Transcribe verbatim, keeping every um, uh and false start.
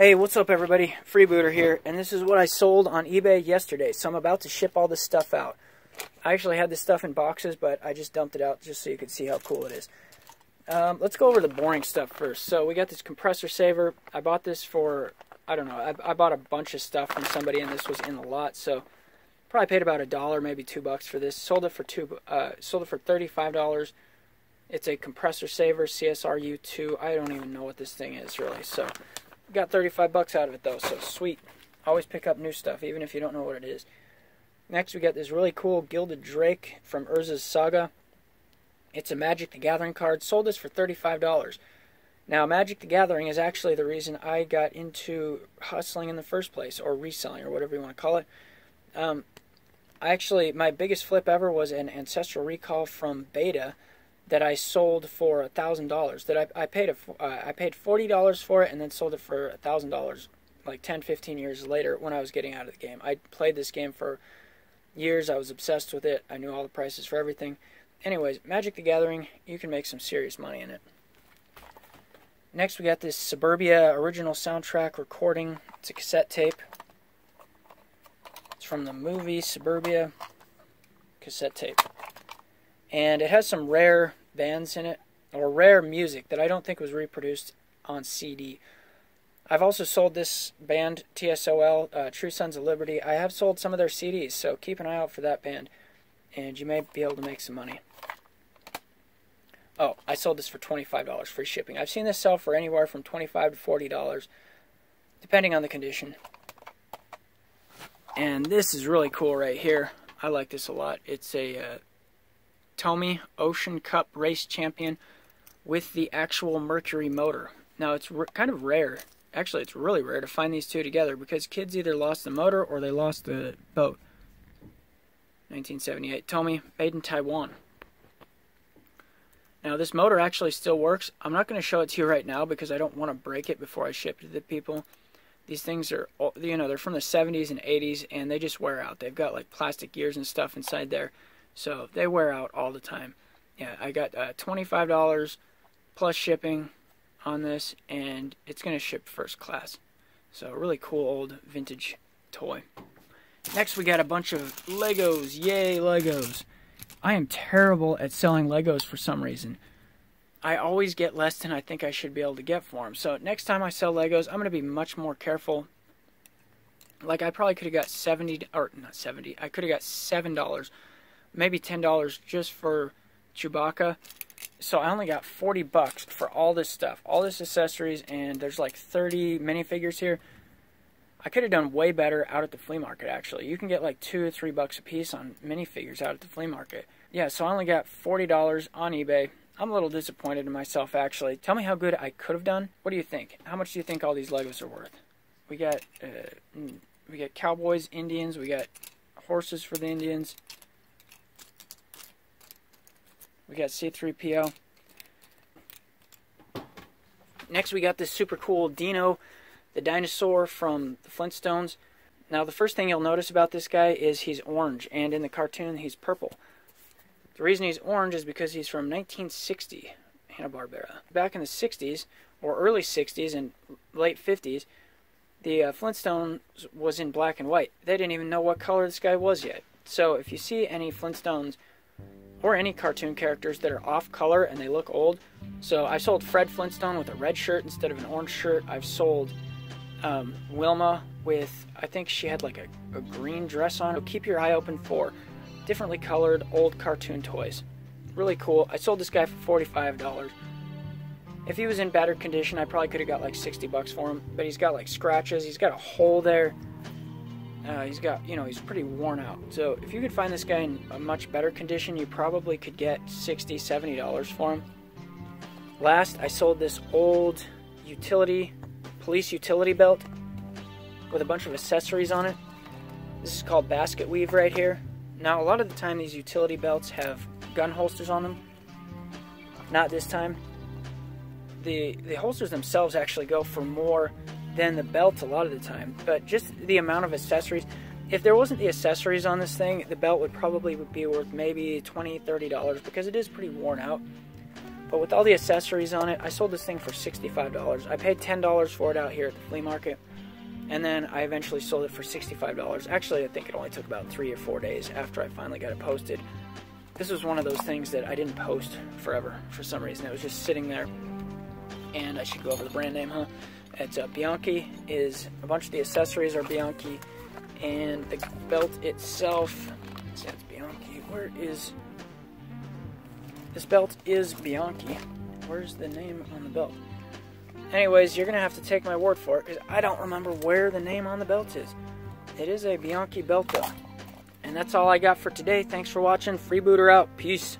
Hey, what's up everybody? Freebooter here, and this is what I sold on eBay yesterday. So I'm about to ship all this stuff out. I actually had this stuff in boxes, but I just dumped it out just so you could see how cool it is. Um, let's go over the boring stuff first. So we got this compressor saver. I bought this for, I don't know, I, I bought a bunch of stuff from somebody and this was in the lot, so probably paid about a dollar, maybe two bucks for this. Sold it for two, uh, sold it for thirty-five dollars. It's a compressor saver, C S R U two. I don't even know what this thing is really, so... Got thirty-five bucks out of it though, so sweet. Always pick up new stuff, even if you don't know what it is. Next, we got this really cool Gilded Drake from Urza's Saga. It's a Magic the Gathering card. Sold this for thirty-five dollars. Now, Magic the Gathering is actually the reason I got into hustling in the first place, or reselling, or whatever you want to call it. Um, I actually, my biggest flip ever was an Ancestral Recall from Beta that I sold for a thousand dollars. That I I paid a uh, I paid forty dollars for it and then sold it for a thousand dollars, like ten, fifteen years later when I was getting out of the game. I played this game for years. I was obsessed with it. I knew all the prices for everything. Anyways, Magic the Gathering, you can make some serious money in it. Next, we got this Suburbia original soundtrack recording. It's a cassette tape. It's from the movie Suburbia. Cassette tape. And it has some rare bands in it, or rare music that I don't think was reproduced on C D. I've also sold this band, T S O L, uh, True Sons of Liberty. I have sold some of their C Ds, so keep an eye out for that band, and you may be able to make some money. Oh, I sold this for twenty-five dollars, free shipping. I've seen this sell for anywhere from twenty-five dollars to forty dollars, depending on the condition. And this is really cool right here. I like this a lot. It's a... Uh, Tomy Ocean Cup Race Champion with the actual Mercury motor. Now it's kind of rare, actually it's really rare to find these two together because kids either lost the motor or they lost the boat. nineteen seventy-eight Tomy, made in Taiwan. Now this motor actually still works. I'm not going to show it to you right now because I don't want to break it before I ship it to the people. These things are, you know, they're from the seventies and eighties and they just wear out. They've got like plastic gears and stuff inside there. So they wear out all the time. Yeah, I got uh, twenty-five dollars plus shipping on this, and it's going to ship first class. So really cool old vintage toy. Next we got a bunch of Legos. Yay, Legos. I am terrible at selling Legos for some reason. I always get less than I think I should be able to get for them. So next time I sell Legos, I'm going to be much more careful. Like I probably could have got seventy, or not seventy, I could have got seven dollars. Maybe ten dollars just for Chewbacca. So I only got forty bucks for all this stuff. All this accessories, and there's like thirty minifigures here. I could have done way better out at the flea market, actually. You can get like two or three bucks a piece on minifigures out at the flea market. Yeah, so I only got forty dollars on eBay. I'm a little disappointed in myself, actually. Tell me how good I could have done. What do you think? How much do you think all these Legos are worth? We got, uh, we got cowboys, Indians. We got horses for the Indians. We got C three P O. Next we got this super cool Dino, the dinosaur from the Flintstones. Now the first thing you'll notice about this guy is he's orange, and in the cartoon he's purple. The reason he's orange is because he's from nineteen sixty, Hanna-Barbera. Back in the sixties, or early sixties and late fifties, the uh, Flintstones was in black and white. They didn't even know what color this guy was yet. So if you see any Flintstones, or any cartoon characters that are off color and they look old. So I've sold Fred Flintstone with a red shirt instead of an orange shirt. I've sold um, Wilma with, I think she had like a, a green dress on. So keep your eye open for differently colored old cartoon toys. Really cool. I sold this guy for forty-five dollars. If he was in better condition, I probably could have got like sixty bucks for him, but he's got like scratches. He's got a hole there. Uh, he's got, you know, he's pretty worn out. So if you could find this guy in a much better condition, you probably could get sixty, seventy dollars for him. Last, I sold this old utility, police utility belt with a bunch of accessories on it. This is called basket weave right here. Now, a lot of the time these utility belts have gun holsters on them. Not this time. The, the holsters themselves actually go for more than the belt a lot of the time, but just the amount of accessories. If there wasn't the accessories on this thing, the belt would probably be worth maybe twenty, thirty dollars because it is pretty worn out. But with all the accessories on it, I sold this thing for sixty-five dollars. I paid ten dollars for it out here at the flea market, and then I eventually sold it for sixty-five dollars. Actually, I think it only took about three or four days after I finally got it posted. This was one of those things that I didn't post forever for some reason. It was just sitting there, and I should go over the brand name, huh? It's uh, Bianchi. Is a bunch of the accessories are Bianchi, and the belt itself, says Bianchi. Where is... This belt is Bianchi. Where's the name on the belt? Anyways, you're going to have to take my word for it, because I don't remember where the name on the belt is. It is a Bianchi belt, though. And that's all I got for today. Thanks for watching. Freebooter out. Peace.